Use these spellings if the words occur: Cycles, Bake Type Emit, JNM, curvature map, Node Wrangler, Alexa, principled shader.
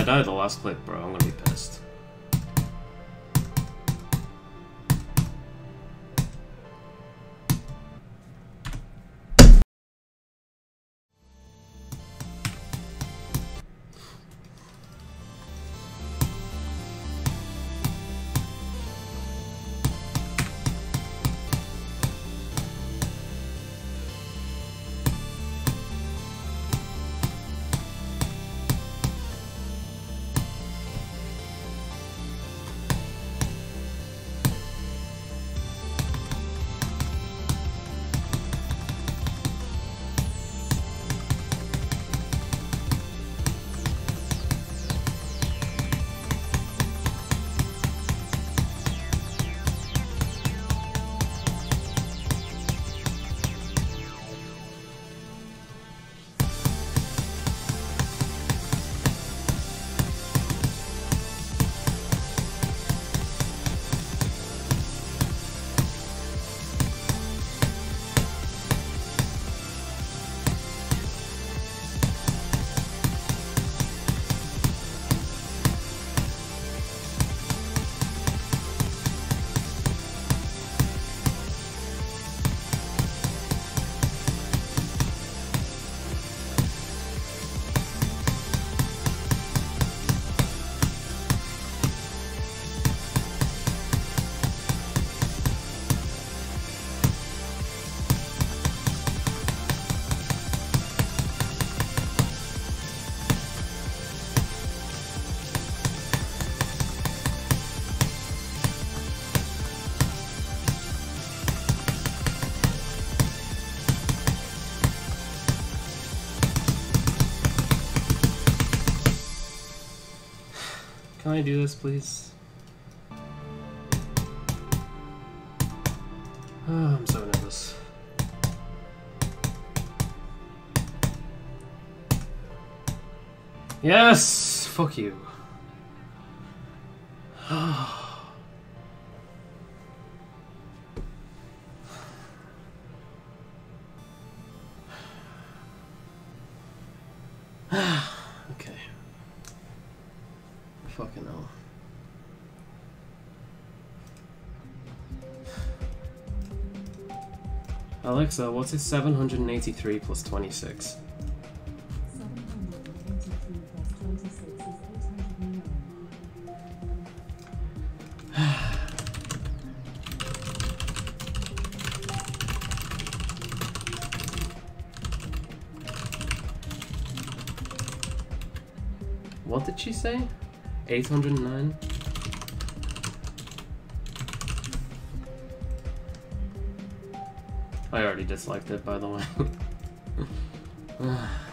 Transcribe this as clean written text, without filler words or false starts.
I die the last clip, bro, I'm gonna be pissed. Can I do this, please? Oh, I'm so nervous. Yes! Fuck you. Fucking hell. Alexa, what is 783 plus 26? 783 plus 26 is 809. What did she say? 809? I already disliked it, by the way.